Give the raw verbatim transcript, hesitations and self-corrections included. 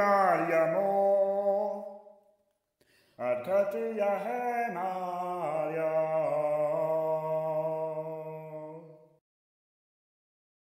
Mariamo, attati ya he Maria.